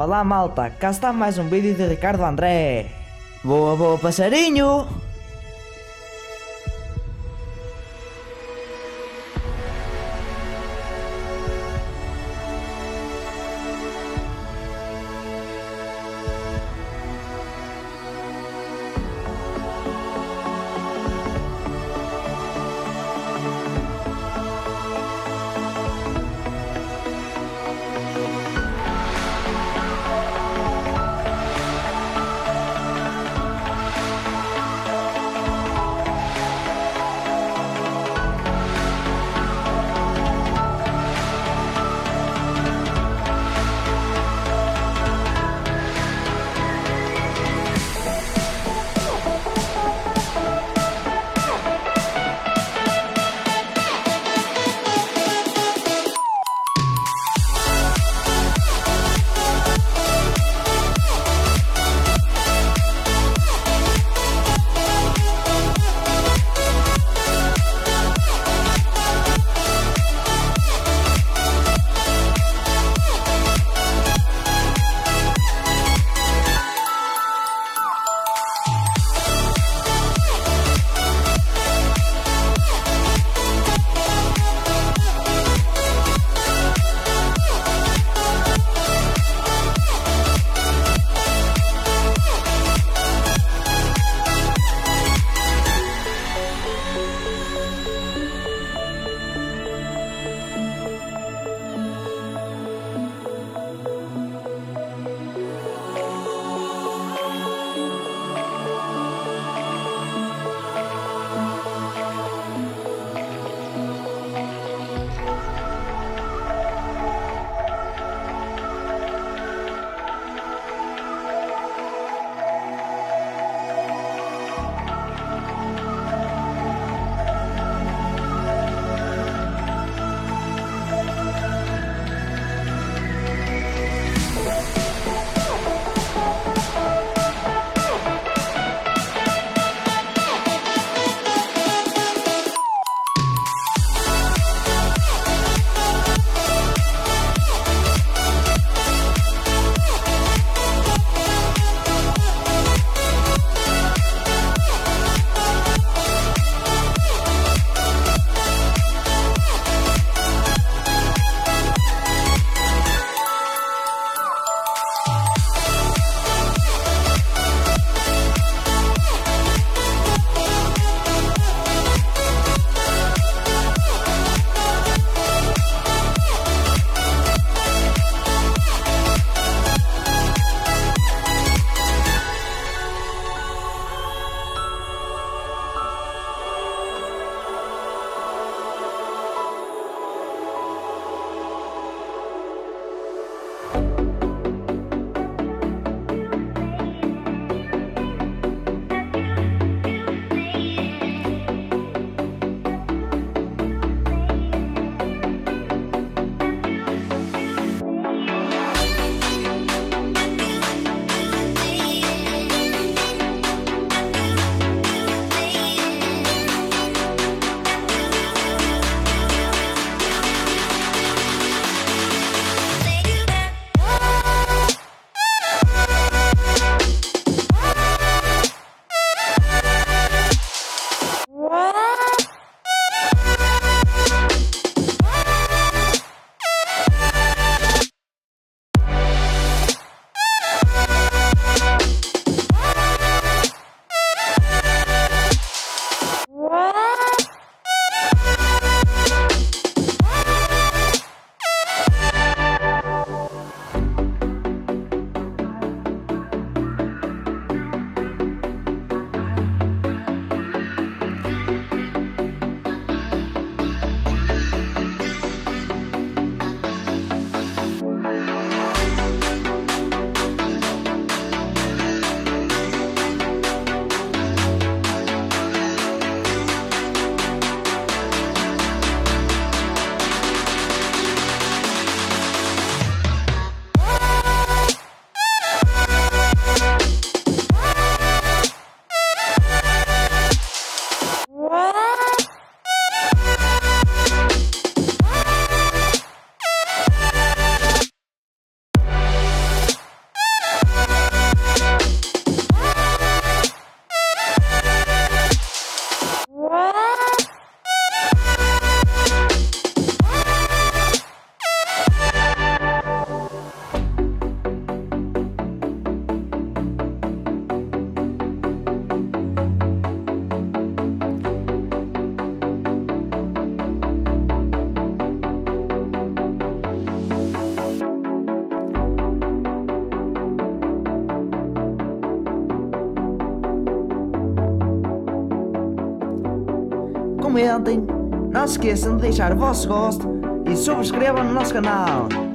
Olá malta, cá está mais um vídeo de Ricardo André. Boa, boa passarinho! comentem, não se esqueçam de deixar o vosso gosto e subscrevam no nosso canal.